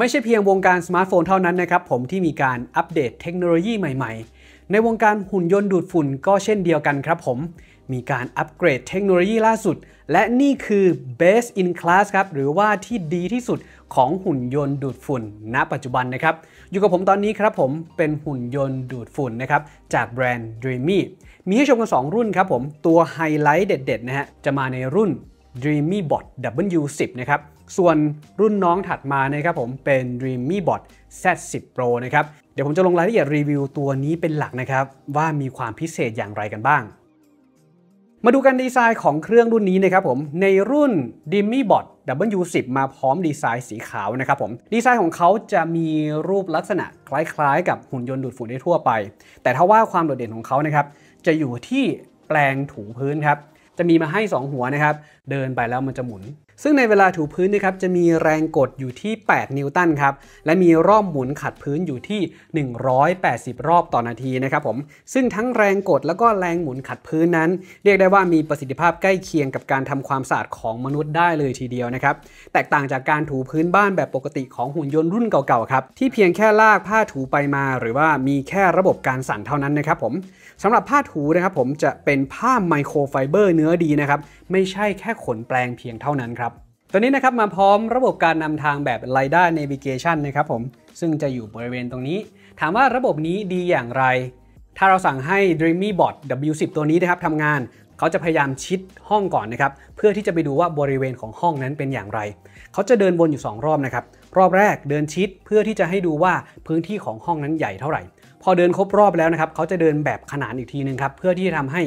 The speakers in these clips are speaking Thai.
ไม่ใช่เพียงวงการสมาร์ทโฟนเท่านั้นนะครับผมที่มีการอัปเดตเทคโนโลยีใหม่ๆในวงการหุ่นยนต์ดูดฝุ่นก็เช่นเดียวกันครับผมมีการอัปเกรดเทคโนโลยีล่าสุดและนี่คือ Best in Class ครับหรือว่าที่ดีที่สุดของหุ่นยนต์ดูดฝุ่นณปัจจุบันนะครับอยู่กับผมตอนนี้ครับผมเป็นหุ่นยนต์ดูดฝุ่นนะครับจากแบรนด์ Dreame มีให้ชมกัน2รุ่นครับผมตัวไฮไลท์เด็ดๆนะฮะจะมาในรุ่น Dreame Bot W10 นะครับส่วนรุ่นน้องถัดมานะครับผมเป็น Dreame Bot Z10 Pro นะครับเดี๋ยวผมจะลงรายละเอียดรีวิวตัวนี้เป็นหลักนะครับว่ามีความพิเศษอย่างไรกันบ้างมาดูกันดีไซน์ของเครื่องรุ่นนี้นะครับผมในรุ่น Dreame Bot W10 มาพร้อมดีไซน์สีขาวนะครับผมดีไซน์ของเขาจะมีรูปลักษณะคล้ายๆกับหุ่นยนต์ดูดฝุ่นได้ทั่วไปแต่ถ้าว่าความโดดเด่นของเขานะครับจะอยู่ที่แปลงถูพื้นครับจะมีมาให้2หัวนะครับเดินไปแล้วมันจะหมุนซึ่งในเวลาถูพื้นนะครับจะมีแรงกดอยู่ที่8นิวตันครับและมีรอบหมุนขัดพื้นอยู่ที่180รอบต่อนาทีนะครับผมซึ่งทั้งแรงกดแล้วก็แรงหมุนขัดพื้นนั้นเรียกได้ว่ามีประสิทธิภาพใกล้เคียงกับการทำความสะอาดของมนุษย์ได้เลยทีเดียวนะครับแตกต่างจากการถูพื้นบ้านแบบปกติของหุ่นยนต์รุ่นเก่าๆครับที่เพียงแค่ลากผ้าถูไปมาหรือว่ามีแค่ระบบการสั่นเท่านั้นนะครับผมสำหรับผ้าถูนะครับผมจะเป็นผ้าไมโครไฟเบอร์เนื้อดีนะครับไม่ใช่แค่ขนแปลงเพียงเท่านั้นครับตัวนี้นะครับมาพร้อมระบบการนำทางแบบ LiDAR Navigation นะครับผมซึ่งจะอยู่บริเวณตรงนี้ถามว่าระบบนี้ดีอย่างไรถ้าเราสั่งให้ Dreame Bot W10 ตัวนี้นะครับทำงานเขาจะพยายามชิดห้องก่อนนะครับเพื่อที่จะไปดูว่าบริเวณของห้องนั้นเป็นอย่างไรเขาจะเดินวนอยู่2รอบนะครับรอบแรกเดินชิดเพื่อที่จะให้ดูว่าพื้นที่ของห้องนั้นใหญ่เท่าไหร่พอเดินครบรอบแล้วนะครับเขาจะเดินแบบขนานอีกทีนึงครับเพื่อที่จะทำให้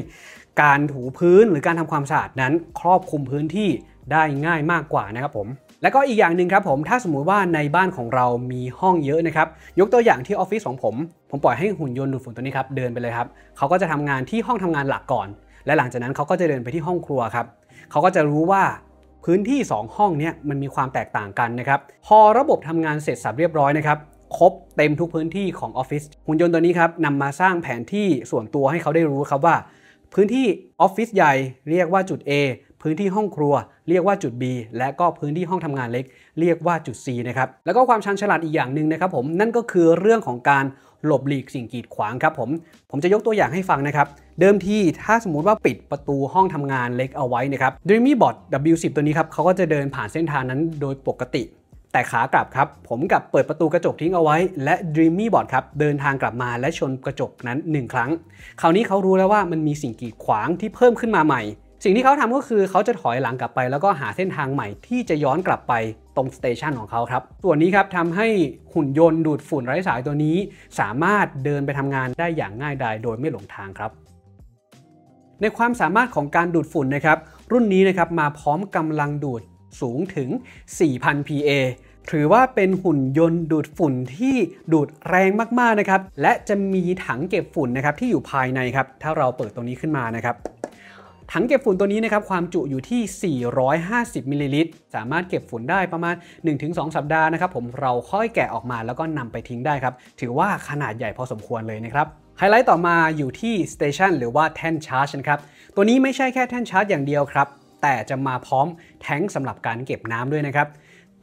การถูพื้นหรือการทำความสะอาดนั้นครอบคลุมพื้นที่ได้ง่ายมากกว่านะครับผมและก็อีกอย่างหนึ่งครับผมถ้าสมมุติว่าในบ้านของเรามีห้องเยอะนะครับยกตัวอย่างที่ออฟฟิศของผมปล่อยให้หุ่นยนต์ดูดฝุ่นตัวนี้ครับเดินไปเลยครับเขาก็จะทำงานที่ห้องทำงานหลักก่อนและหลังจากนั้นเขาก็จะเดินไปที่ห้องครัวครับเขาก็จะรู้ว่าพื้นที่2ห้องนี้มันมีความแตกต่างกันนะครับพอระบบทำงานเสร็จสรรพเรียบร้อยนะครับครบเต็มทุกพื้นที่ของออฟฟิศหุ่นยนต์ตัวนี้ครับนำมาสร้างแผนที่ส่วนตัวให้เขาได้รู้ครับว่าพื้นที่ออฟฟิศใหญ่เรียกว่าจุด A พื้นที่ห้องครัวเรียกว่าจุด B และก็พื้นที่ห้องทำงานเล็กเรียกว่าจุด C นะครับแล้วก็ความฉลาดอีกอย่างหนึ่งนะครับผมนั่นก็คือเรื่องของการหลบหลีกสิ่งกีดขวางครับผมจะยกตัวอย่างให้ฟังนะครับเดิมทีถ้าสมมุติว่าปิดประตูห้องทำงานเล็กเอาไว้นะครับ Dreame Bot W10 ตัวนี้ครับเขาก็จะเดินผ่านเส้นทางนั้นโดยปกติแต่ขากลับครับผมกลับเปิดประตูกระจกทิ้งเอาไว้และ Dreame Bot ครับเดินทางกลับมาและชนกระจกนั้น1ครั้งคราวนี้เขารู้แล้วว่ามันมีสิ่งกีดขวางที่เพิ่มขึ้นมาใหม่สิ่งที่เขาทำก็คือเขาจะถอยหลังกลับไปแล้วก็หาเส้นทางใหม่ที่จะย้อนกลับไปตรงสเตชันของเขาครับตัวนี้ครับทำให้หุ่นยนต์ดูดฝุ่นไร้สายตัวนี้สามารถเดินไปทำงานได้อย่างง่ายดายโดยไม่หลงทางครับในความสามารถของการดูดฝุ่นนะครับรุ่นนี้นะครับมาพร้อมกำลังดูดสูงถึง 4,000 PA ถือว่าเป็นหุ่นยนต์ดูดฝุ่นที่ดูดแรงมากๆนะครับและจะมีถังเก็บฝุ่นนะครับที่อยู่ภายในครับถ้าเราเปิดตรงนี้ขึ้นมานะครับถังเก็บฝุ่นตัวนี้นะครับความจุอยู่ที่450มิลลิลิตรสามารถเก็บฝุ่นได้ประมาณ 1-2 สัปดาห์นะครับผมเราค่อยแกะออกมาแล้วก็นำไปทิ้งได้ครับถือว่าขนาดใหญ่พอสมควรเลยนะครับไฮไลท์ต่อมาอยู่ที่สเตชันหรือว่าแท่นชาร์จนะครับตัวนี้ไม่ใช่แค่แท่นชาร์จอย่างเดียวครับแต่จะมาพร้อมแท้งสำหรับการเก็บน้ำด้วยนะครับ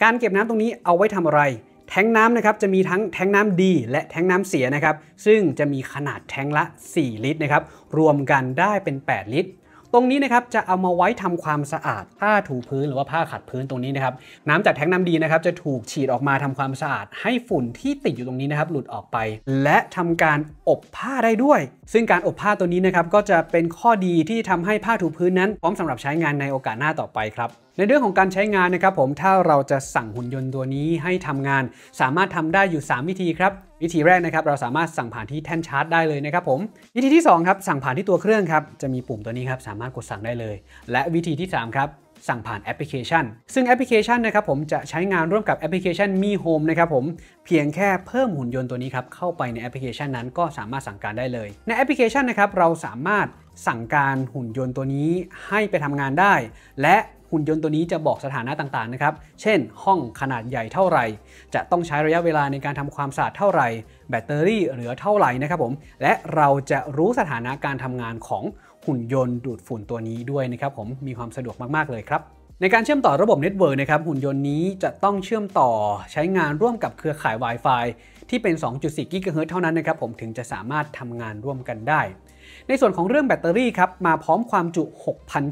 การเก็บน้ำตรงนี้เอาไว้ทำอะไรแท้งน้ำนะครับจะมีทั้งแท้งน้ำดีและแท้งน้ำเสียนะครับซึ่งจะมีขนาดแท้งละ4ลิตรนะครับรวมกันได้เป็น8ลิตรตรงนี้นะครับจะเอามาไว้ทำความสะอาดผ้าถูพื้นหรือว่าผ้าขัดพื้นตรงนี้นะครับน้ำจากแท้งน้ำดีนะครับจะถูกฉีดออกมาทำความสะอาดให้ฝุ่นที่ติดอยู่ตรงนี้นะครับหลุดออกไปและทำการอบผ้าได้ด้วยซึ่งการอบผ้าตัวนี้นะครับก็จะเป็นข้อดีที่ทำให้ผ้าถูพื้นนั้นพร้อมสำหรับใช้งานในโอกาสหน้าต่อไปครับในเรื่องของการใช้งานนะครับผมถ้าเราจะสั่งหุ่นยนต์ตัวนี้ให้ทำงานสามารถทำได้อยู่3วิธีครับวิธีแรกนะครับเราสามารถสั่งผ่านที่แท่นชาร์จได้เลยนะครับผมวิธีที่2ครับสั่งผ่านที่ตัวเครื่องครับจะมีปุ่มตัวนี้ครับสามารถกดสั่งได้เลยและวิธีที่3ครับสั่งผ่านแอปพลิเคชันซึ่งแอปพลิเคชันนะครับผมจะใช้งานร่วมกับแอปพลิเคชัน Mi Home นะครับผมเพียงแค่เพิ่มหุ่นยนต์ตัวนี้ครับเข้าไปในแอปพลิเคชันนั้นก็สามารถสั่งการได้เลยในแอปพลิเคชันนะครับเราสามารถสั่งการหุ่นยนต์ตัวนี้ให้ไปทำงานได้และหุ่นยนต์ตัวนี้จะบอกสถานะต่างๆนะครับเช่นห้องขนาดใหญ่เท่าไหร่จะต้องใช้ระยะเวลาในการทำความสะอาดเท่าไหร่แบตเตอรี่เหลือเท่าไหร่นะครับผมและเราจะรู้สถานะการทำงานของหุ่นยนต์ดูดฝุ่นตัวนี้ด้วยนะครับผมมีความสะดวกมากๆเลยครับ ในการเชื่อมต่อระบบเน็ตเวิร์กนะครับหุ่นยนต์นี้จะต้องเชื่อมต่อใช้งานร่วมกับเครือข่าย Wi-Fi ที่เป็น 2.4 กิกะเฮิรตซ์เท่านั้นนะครับผมถึงจะสามารถทำงานร่วมกันได้ในส่วนของเรื่องแบตเตอรี่ครับมาพร้อมความจุ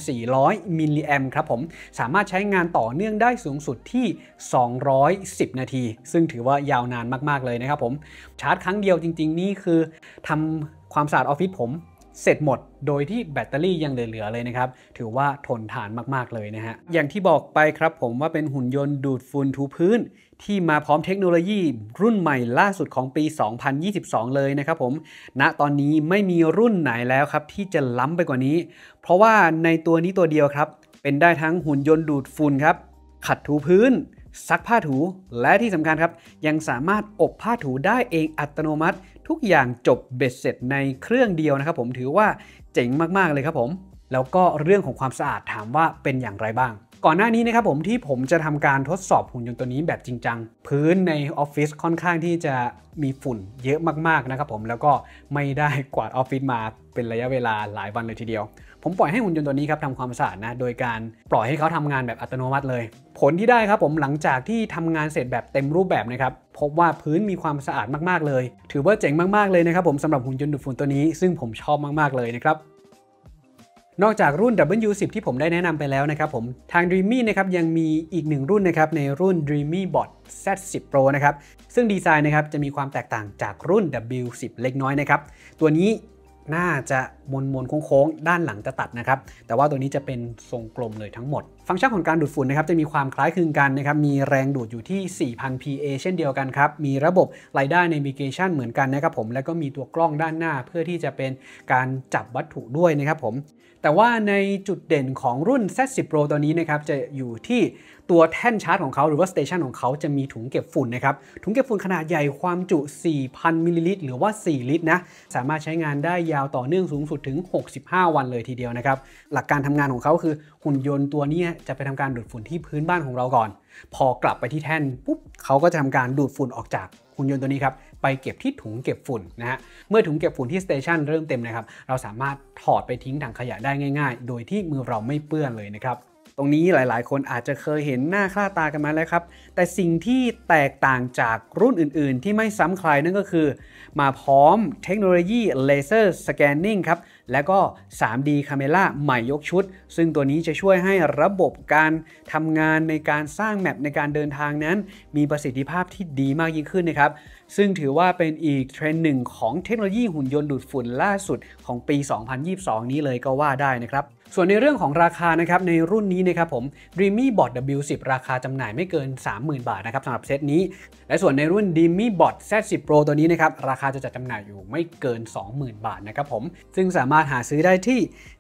6,400 มิลลิแอมป์ครับผมสามารถใช้งานต่อเนื่องได้สูงสุดที่210 นาทีซึ่งถือว่ายาวนานมากๆเลยนะครับผมชาร์จครั้งเดียวจริงๆนี่คือทำความสะอาดออฟฟิศผมเสร็จหมดโดยที่แบตเตอรี่ยังเหลือเลยนะครับถือว่าทนทานมากๆเลยนะฮะอย่างที่บอกไปครับผมว่าเป็นหุ่นยนต์ดูดฝุ่นถูพื้นที่มาพร้อมเทคโนโลยีรุ่นใหม่ล่าสุดของปี 2022 เลยนะครับผมณตอนนี้ไม่มีรุ่นไหนแล้วครับที่จะล้ำไปกว่านี้เพราะว่าในตัวนี้ตัวเดียวครับเป็นได้ทั้งหุ่นยนต์ดูดฝุ่นครับขัดถูพื้นซักผ้าถูและที่สำคัญครับยังสามารถอบผ้าถูได้เองอัตโนมัติทุกอย่างจบเบ็ดเสร็จในเครื่องเดียวนะครับผมถือว่าเจ๋งมากๆเลยครับผมแล้วก็เรื่องของความสะอาดถามว่าเป็นอย่างไรบ้างก่อนหน้านี้นะครับผมที่ผมจะทำการทดสอบหุ่นยนต์ตัวนี้แบบจริงจังพื้นในออฟฟิศค่อนข้างที่จะมีฝุ่นเยอะมากๆนะครับผมแล้วก็ไม่ได้กวาดออฟฟิศมาเป็นระยะเวลาหลายวันเลยทีเดียวผมปล่อยให้หุ่นยนต์ตัวนี้ครับทำความสะอาดนะโดยการปล่อยให้เขาทำงานแบบอัตโนมัติเลยผลที่ได้ครับผมหลังจากที่ทำงานเสร็จแบบเต็มรูปแบบนะครับพบว่าพื้นมีความสะอาดมากๆเลยถือว่าเจ๋งมากๆเลยนะครับผมสำหรับหุ่นยนต์ดูดฝุ่นตัวนี้ซึ่งผมชอบมากๆเลยนะครับนอกจากรุ่น W10 ที่ผมได้แนะนำไปแล้วนะครับผมทาง Dreame นะครับยังมีอีกหนึ่งรุ่นนะครับในรุ่น Dreame Bot Z10 Pro นะครับซึ่งดีไซน์นะครับจะมีความแตกต่างจากรุ่น W10 เล็กน้อยนะครับตัวนี้น่าจะมนโค้งด้านหลังจะตัดนะครับแต่ว่าตัวนี้จะเป็นทรงกลมเลยทั้งหมดฟังก์ชันของการดูดฝุ่นนะครับจะมีความคล้ายคลึงกันนะครับมีแรงดูดอยู่ที่ 4,000 PA เช่นเดียวกันครับมีระบบ LiDAR Navigation เหมือนกันนะครับผมแล้วก็มีตัวกล้องด้านหน้าเพื่อที่จะเป็นการจับวัตถุด้วยนะครับผมแต่ว่าในจุดเด่นของรุ่น Z10 Pro ตัวนี้นะครับจะอยู่ที่ตัวแท่นชาร์จของเขาหรือว่าสเตชันของเขาจะมีถุงเก็บฝุ่นนะครับถุงเก็บฝุ่นขนาดใหญ่ความจุ 4,000 มิลลิลิตรหรือว่า 4 ลิตรนะสามารถใช้งานได้ยาวต่อเนื่องสูงสุดถึง65 วันเลยทีเดียวนะครับหลักการทำงานของเขาคือหุ่นยนต์ตัวนี้จะไปทำการดูดฝุ่นที่พื้นบ้านของเราก่อนพอกลับไปที่แท่นปุ๊บเขาก็จะทำการดูดฝุ่นออกจากหุ่นยนต์ตัวนี้ครับไปเก็บที่ถุงเก็บฝุ่นนะฮะเมื่อถุงเก็บฝุ่นที่สเตชันเริ่มเต็มนะครับเราสามารถถอดไปทิ้งถังขยะได้ง่ายๆโดยที่มือเราไม่เปื้อนเลยนะครับตรงนี้หลายๆคนอาจจะเคยเห็นหน้าค่าตากันมาแล้วครับแต่สิ่งที่แตกต่างจากรุ่นอื่นๆที่ไม่ซ้ำใครนั่นก็คือมาพร้อมเทคโนโลยีเลเซอร์สแกนนิ่งครับและก็ 3D คาเมล่าใหม่ยกชุดซึ่งตัวนี้จะช่วยให้ระบบการทำงานในการสร้างแมปในการเดินทางนั้นมีประสิทธิภาพที่ดีมากยิ่งขึ้นนะครับซึ่งถือว่าเป็นอีกเทรนด์หนึ่งของเทคโนโลยีหุ่นยนต์ดูดฝุ่นล่าสุดของปี 2022 นี้เลยก็ว่าได้นะครับส่วนในเรื่องของราคานะครับในรุ่นนี้นะครับผม Dreame Bot W10 ราคาจำหน่ายไม่เกิน 30,000 บาทนะครับสำหรับเซตนี้และส่วนในรุ่น Dreame Bot Z10 Pro ตัวนี้นะครับราคาจะจัดจำหน่ายอยู่ไม่เกิน 20,000 บาทนะครับผมซึ่งสามารถหาซื้อได้ที่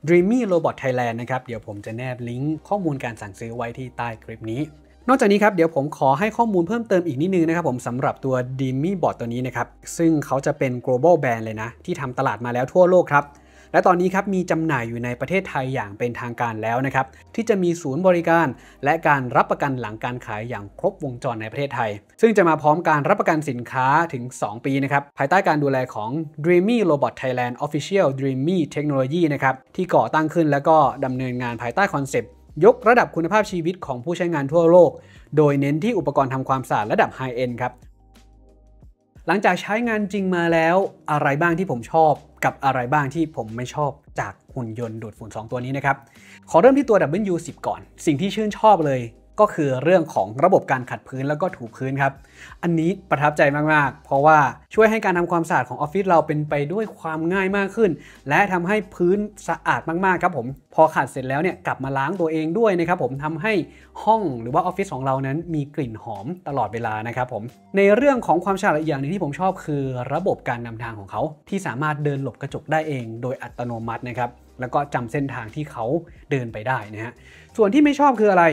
Dreame Robot Thailand นะครับเดี๋ยวผมจะแนบลิงก์ข้อมูลการสั่งซื้อไว้ที่ใต้คลิปนี้นอกจากนี้ครับเดี๋ยวผมขอให้ข้อมูลเพิ่มเติมอีกนิดนึงนะครับผมสำหรับตัว Dreame Bot ตัวนี้นะครับซึ่งเขาจะเป็น global brand เลยนะที่ทำตลาดมาแล้วทั่วโลกครับและตอนนี้ครับมีจำหน่ายอยู่ในประเทศไทยอย่างเป็นทางการแล้วนะครับที่จะมีศูนย์บริการและการรับประกันหลังการขายอย่างครบวงจรในประเทศไทยซึ่งจะมาพร้อมการรับประกันสินค้าถึง 2 ปีนะครับภายใต้การดูแลของ Dreame Robot Thailand Official Dreame Technology นะครับที่ก่อตั้งขึ้นแล้วก็ดำเนินงานภายใต้คอนเซปต์ยกระดับคุณภาพชีวิตของผู้ใช้งานทั่วโลกโดยเน้นที่อุปกรณ์ทำความสะอาดระดับ High End ครับหลังจากใช้งานจริงมาแล้วอะไรบ้างที่ผมชอบกับอะไรบ้างที่ผมไม่ชอบจากหุ่นยนต์ดูดฝุ่น2ตัวนี้นะครับขอเริ่มที่ตัว W10 ก่อนสิ่งที่ชื่นชอบเลยก็คือเรื่องของระบบการขัดพื้นแล้วก็ถูพื้นครับอันนี้ประทับใจมากๆเพราะว่าช่วยให้การทำความสะอาดของออฟฟิศเราเป็นไปด้วยความง่ายมากขึ้นและทำให้พื้นสะอาดมากๆครับผมพอขัดเสร็จแล้วเนี่ยกลับมาล้างตัวเองด้วยนะครับผมทำให้ห้องหรือว่าออฟฟิศของเรานั้นมีกลิ่นหอมตลอดเวลานะครับผมในเรื่องของความฉลาดอย่างนึงที่ผมชอบคือระบบการนำทางของเขาที่สามารถเดินหลบกระจกได้เองโดยอัตโนมัตินะครับแล้วก็จำเส้นทางที่เขาเดินไปได้นะฮะส่วนที่ไม่ชอบคืออะไร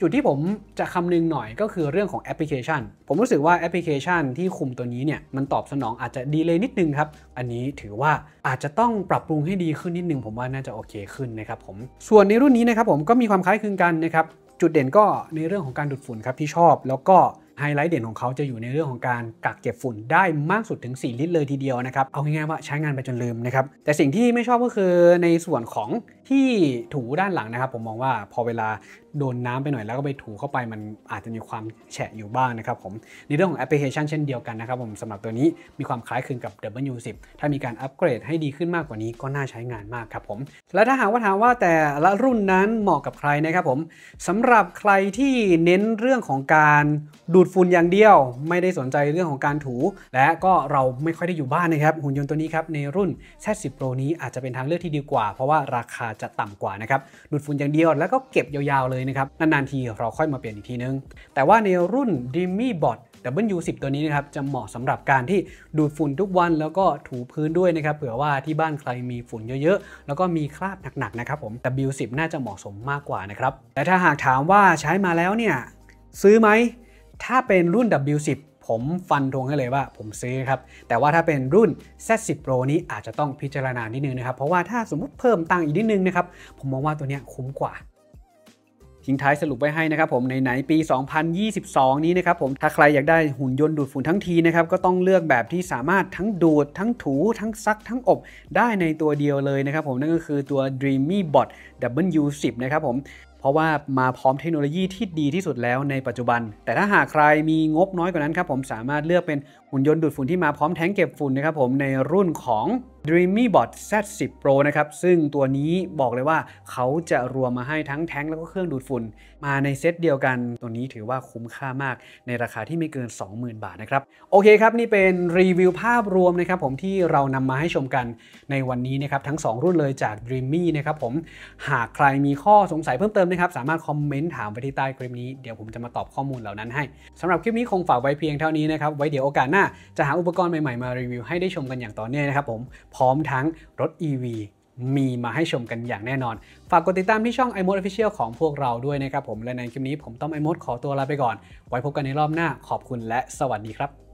จุดที่ผมจะคำนึงหน่อยก็คือเรื่องของแอปพลิเคชันผมรู้สึกว่าแอปพลิเคชันที่คุมตัวนี้เนี่ยมันตอบสนองอาจจะดีเลย์นิดนึงครับอันนี้ถือว่าอาจจะต้องปรับปรุงให้ดีขึ้นนิดนึงผมว่าน่าจะโอเคขึ้นนะครับผมส่วนในรุ่นนี้นะครับผมก็มีความคล้ายคลึงกันนะครับจุดเด่นก็ในเรื่องของการดูดฝุ่นครับที่ชอบแล้วก็ไฮไลท์เด่นของเขาจะอยู่ในเรื่องของการกักเก็บฝุ่นได้มากสุดถึง4 ลิตรเลยทีเดียวนะครับเอาง่ายๆว่าใช้งานไปจนลืมนะครับแต่สิ่งที่ไม่ชอบก็คือในส่วนของ ที่ถูด้านหลังนะครับผมมองว่าพอเวลาโดนน้ำไปหน่อยแล้วก็ไปถูเข้าไปมันอาจจะมีความแฉะอยู่บ้างนะครับผมในเรื่องของแอปพลิเคชันเช่นเดียวกันนะครับผมสำหรับตัวนี้มีความคล้ายคลึงกับ W10 ถ้ามีการอัปเกรดให้ดีขึ้นมากกว่านี้ก็น่าใช้งานมากครับผมและถ้าหากว่าถามว่าแต่ละรุ่นนั้นเหมาะกับใครนะครับผมสำหรับใครที่เน้นเรื่องของการดูดฝุ่นอย่างเดียวไม่ได้สนใจเรื่องของการถูและก็เราไม่ค่อยได้อยู่บ้านนะครับหุ่นยนต์ตัวนี้ครับในรุ่น Z10 Pro นี้อาจจะเป็นทางเลือกที่ดีกว่าเพราะว่าราคาจะต่ำกว่านะครับดูดฝุ่นอย่างเดียวแล้วก็เก็บยาวๆเลยนะครับนานๆทีเราค่อยมาเปลี่ยนอีกทีนึงแต่ว่าในรุ่น Dreame Bot W10 ตัวนี้นะครับจะเหมาะสำหรับการที่ดูดฝุ่นทุกวันแล้วก็ถูพื้นด้วยนะครับเผื่อว่าที่บ้านใครมีฝุ่นเยอะๆแล้วก็มีคราบหนักๆนะครับผม W10 น่าจะเหมาะสมมากกว่านะครับแต่ถ้าหากถามว่าใช้มาแล้วเนี่ยซื้อไหมถ้าเป็นรุ่น W10ผมฟันธงให้เลยว่าผมซื้อครับแต่ว่าถ้าเป็นรุ่น Z10 Pro นี้อาจจะต้องพิจารณานิดนึงนะครับเพราะว่าถ้าสมมุติเพิ่มตังค์อีกนิดนึงนะครับผมมองว่าตัวนี้คุ้มกว่าทิ้งท้ายสรุปไว้ให้นะครับผมในไหนปี2022นี้นะครับผมถ้าใครอยากได้หุ่นยนต์ดูดฝุ่นทั้งทีนะครับก็ต้องเลือกแบบที่สามารถทั้งดูดทั้งถูทั้งซักทั้งอบได้ในตัวเดียวเลยนะครับผมนั่นก็คือตัว Dreame Bot W10 นะครับผมเพราะว่ามาพร้อมเทคโนโลยีที่ดีที่สุดแล้วในปัจจุบันแต่ถ้าหากใครมีงบน้อยกว่านั้นครับผมสามารถเลือกเป็นหุ่นยนต์ดูดฝุ่นที่มาพร้อมแท้งเก็บฝุ่นนะครับผมในรุ่นของ Dreame Bot Z10 Pro นะครับซึ่งตัวนี้บอกเลยว่าเขาจะรวมมาให้ทั้งแท้งแล้วก็เครื่องดูดฝุ่นมาในเซตเดียวกันตัวนี้ถือว่าคุ้มค่ามากในราคาที่ไม่เกิน 20,000 บาทนะครับโอเคครับนี่เป็นรีวิวภาพรวมนะครับผมที่เรานำมาให้ชมกันในวันนี้นะครับทั้ง2รุ่นเลยจาก Dreame นะครับผมหากใครมีข้อสงสัยเพิ่มเติมสามารถคอมเมนต์ถามไปที่ใต้คลิปนี้เดี๋ยวผมจะมาตอบข้อมูลเหล่านั้นให้สำหรับคลิปนี้คงฝากไว้เพียงเท่านี้นะครับไว้เดี๋ยวโอกาสหน้าจะหาอุปกรณ์ใหม่ๆมารีวิวให้ได้ชมกันอย่างต่อเนื่องนะครับผมพร้อมทั้งรถ EV มีมาให้ชมกันอย่างแน่นอนฝากกดติดตามที่ช่อง iMoD Official ของพวกเราด้วยนะครับผมและในคลิปนี้ผมต้อม iMoD ขอตัวลาไปก่อนไว้พบกันในรอบหน้าขอบคุณและสวัสดีครับ